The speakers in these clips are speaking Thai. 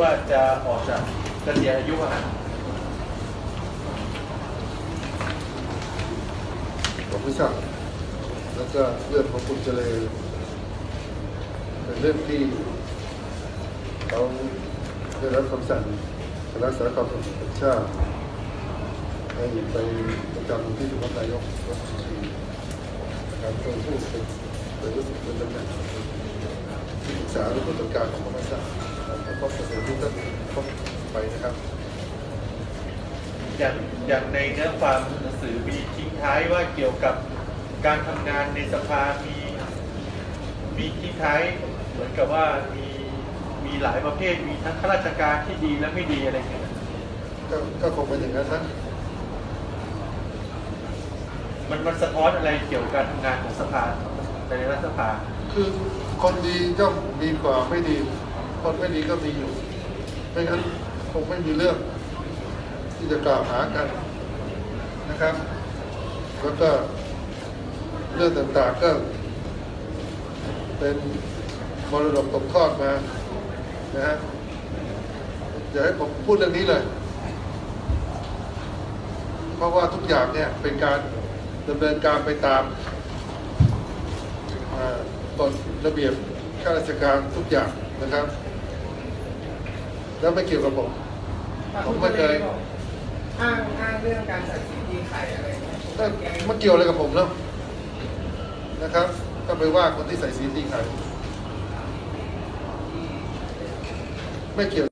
ว่าจะออกจากเกษียณอายุนะผมพิจารณาแล้วก็เรื่องของคุณเจริญเป็นเรื่องที่เขาได้รับคำสั่งคณะสารคดีแห่งชาติให้ไปประจำที่สำนักนายกรัฐมนตรีการเป็นผู้เป็นรู้สึกเป็นตำแหน่งที่ศึกษาหรือผู้จัดการของคณะสารคดีเสนอที่ท่านพบไปนะครับอย่างในเนื้อความหนังสือมีทิ้งท้ายว่าเกี่ยวกับการทำงานในสภามีทิ้งท้ายเหมือนกับว่ามีหลายประเภทมีทั้งข้าราชการที่ดีและไม่ดีอะไรเงี้ยก็คงเป็นอย่างนั้นนะมันสะท้อนอะไรเกี่ยวกับการทำงานของสภาในรัฐสภาคือคนดีย่อมดีกว่าไม่ดีคนไม่ดีก็มีอยู่ไม่งั้นคงไม่มีเรื่องที่จะกล่าวหากันนะครับแล้วก็เรื่องต่างๆก็เป็นมรดกตกทอดมานะฮะอยากให้ผมพูดเรื่องนี้เลยเพราะว่าทุกอย่างเนี่ยเป็นการดำเนินการไปตามกฎระเบียบข้าราชการทุกอย่างนะครับแล้วไม่เกี่ยวกับผมไม่เคยอ้างเรื่องการจัดสินดีไข่อะไรมันเกี่ยวอะไรกับผมแล้วนะครับก็ไปว่าคนที่ใส่สีตีไข่ไม่เกี่ยว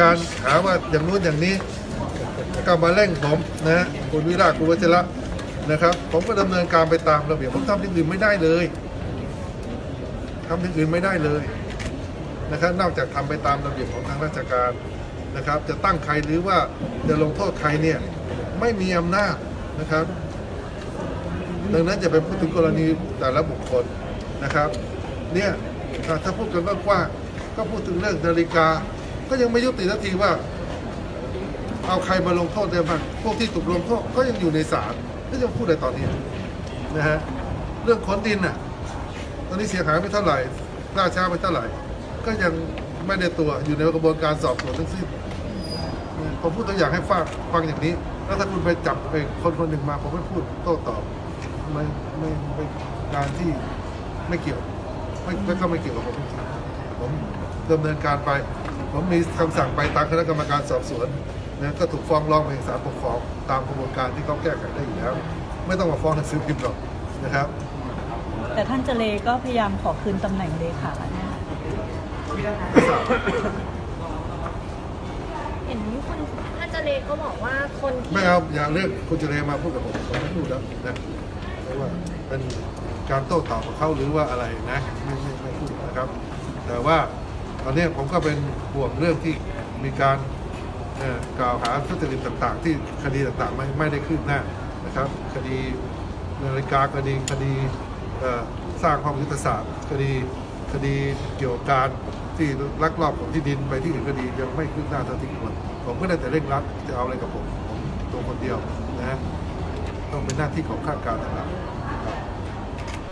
การหาว่าอย่างนู้นอย่างนี้ก็มาเร่งผมนะคุณวิราชคุณวัชระนะครับผมก็ดำเนินการไปตามระเบียบผมทำอย่างอื่นไม่ได้เลยทำอย่างอื่นไม่ได้เลยนะครับนอกจากทำไปตามระเบียบของทางราชการนะครับจะตั้งใครหรือว่าจะลงโทษใครเนี่ยไม่มีอำนาจนะครับดังนั้นจะไปพูดถึงกรณีแต่ละบุคคลนะครับเนี่ยถ้าพูดกันกว้างๆก็พูดถึงเรื่องนาฬิกาก็ยังไม่ยุติสักทีว่าเอาใครมาลงโทษได้บ้างพวกที่ถูกลงโทษก็ยังอยู่ในศาลก็ยังพูดอะไรตอนนี้นะฮะเรื่องขนดินน่ะตอนนี้เสียหายไปเท่าไหร่ล่าช้าไปเท่าไหร่ก็ยังไม่ได้ตัวอยู่ในกระบวนการสอบสวนทั้งสิ้นผมพูดตัวอย่างให้ฟังอย่างนี้แล้วถ้าคุณไปจับเองคนหนึ่งมาผมไม่พูดโต้ตอบไม่การที่ไม่เกี่ยวไม่ก็ไม่เกี่ยวกับผมดำเนินการไปผมมีคำสั่งไปตามคณะกรรมการสอบสวนนะก็ถูกฟ้องร้องไปศาลปกครองตามกระบวนการที่เขาแก้ไขได้อยู่แล้วไม่ต้องมาฟ้องหนังสือพิมพ์หรอกนะครับแต่ท่านเจเลก็พยายามขอคืนตำแหน่งเลขาเนี่ยเห็นคุณท่านเจเลก็บอกว่าคนไม่เอาอย่าเลือกคุณเจเลมาพูดกับผมผมไม่พูดแล้วนะว่าเป็นการโต้ตอบกับเขาหรือว่าอะไรนะไม่พูดนะครับแต่ว่าตอนนี้ผมก็เป็นห่วงเรื่องที่มีการกล่าวหาทุจริตต่างๆที่คดีต่างๆไม่ได้คืบหน้านะครับคดีนาฬิกาคดีสร้างห้องยุทธศาสตร์คดีเกี่ยวกับการที่ลักลอบของที่ดินไปที่อื่นคดียังไม่คืบหน้าเท่าที่ควรผมก็ได้แต่เร่งรัดจะเอาอะไรกับผมตัวคนเดียวนะต้องเป็นหน้าที่ของข้าราชการต่าง